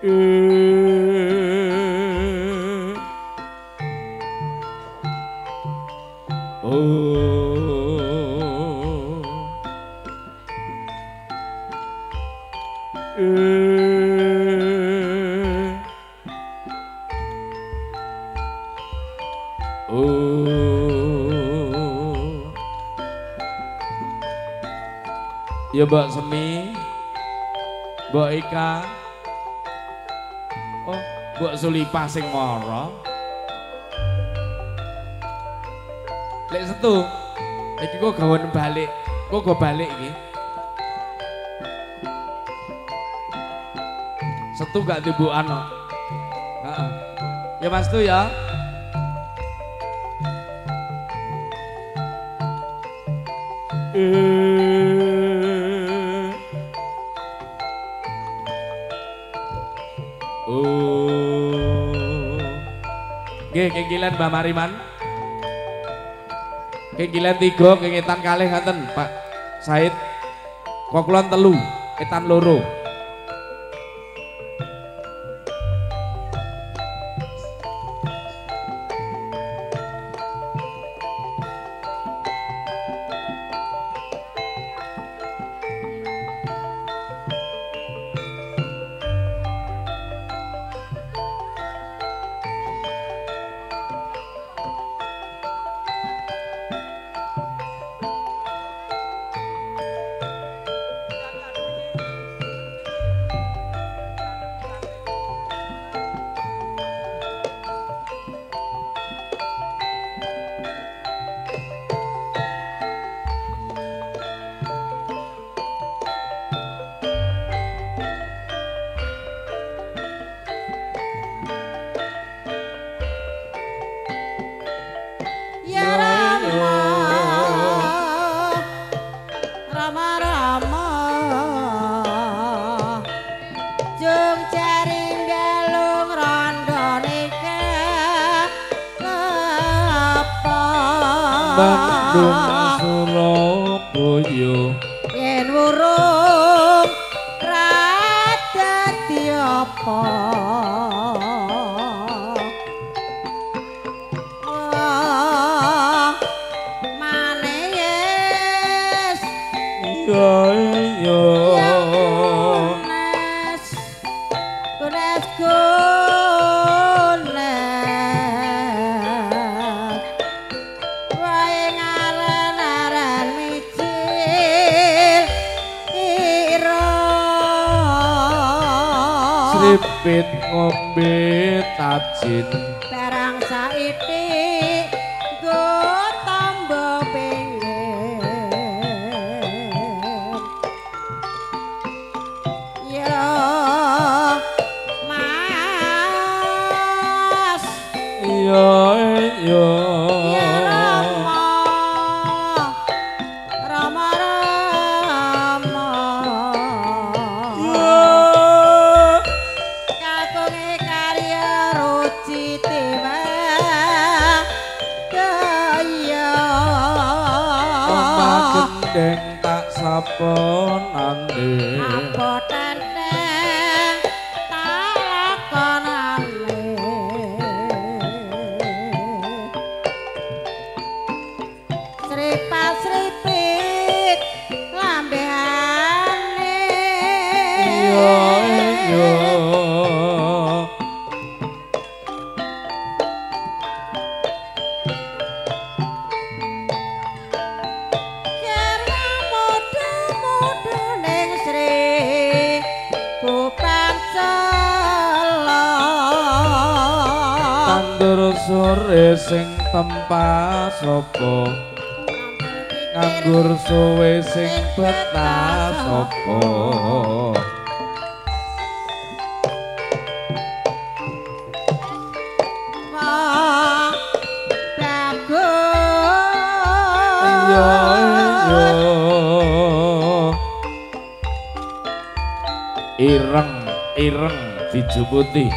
Ya Mbak Semi, Mbak Ika, oh Mbak Sulipah sing moro. Lek setu, iki kok gawen balik, kok go balik iki. Setu gak dibukan kok. Heeh. Ya Mas Tu ya. Kengkilan Mbak Mariman, kengkilan 3, kengitan kalih ngaten Pak Said, kokulon 3, etan 2. Putih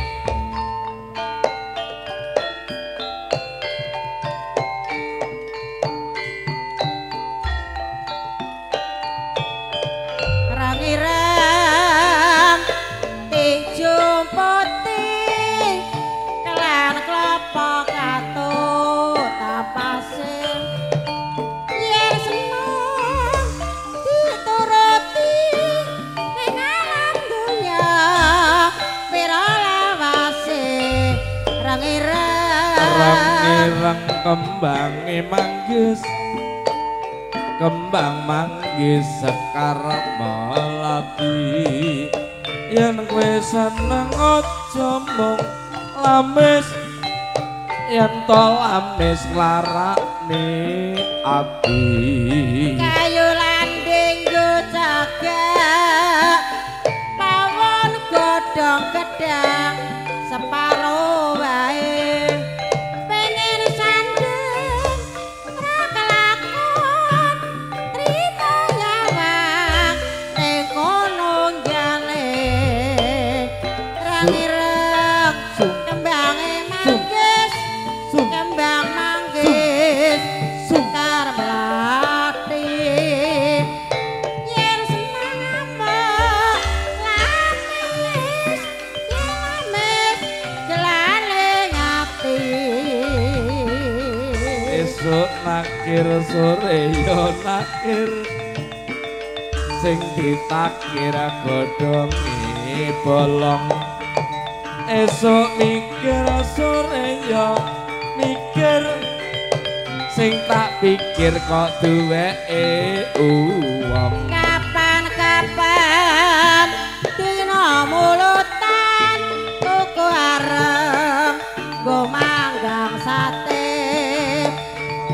rang-irang dijumpa wong ireng kembange manggis, kembang manggis sekar melati. Yen kowe seneng aja mung lamis, yen to lamis larane ati. Kayu landing yo jagak mawon godhong gedang separo wae. Pengen sandeng ra kelakon trita yawang ning kono jale ra nirek kembange manggis, kembang manggis sekar melati. Yen seneng mok lamis, yen lamis jelane ngati. Esuk nakir sore yo nakir, sing ditakir godhonge bolong. Esuk mikir sore yo mikir, sing tak pikir kok duweke uwong. Kapan-kapan dina mulutan tuku areng nggo manggang sate.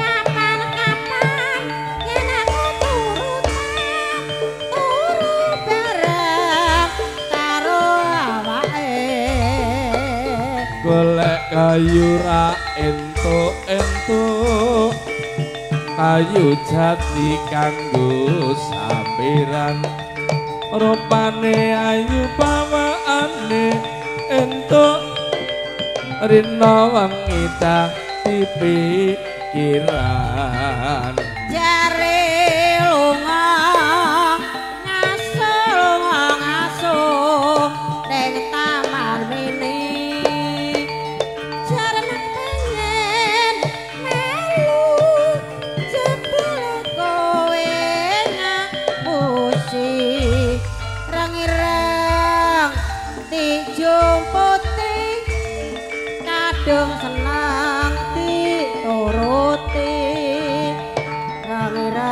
Kapan-kapan yen aku turutan turu bareng karo awake. Golek kayu ra entuk-entuk, kayu jati kanggo sampiran. Rupane ayu bawaane entuk, rina wengi dadi pikiran. Jare lunga ngasul ngasul ning taman mini, jare pengen melu jebul kowe ngapusi. Rang-irang tijung putih kadung senang dituruti. Rang-irang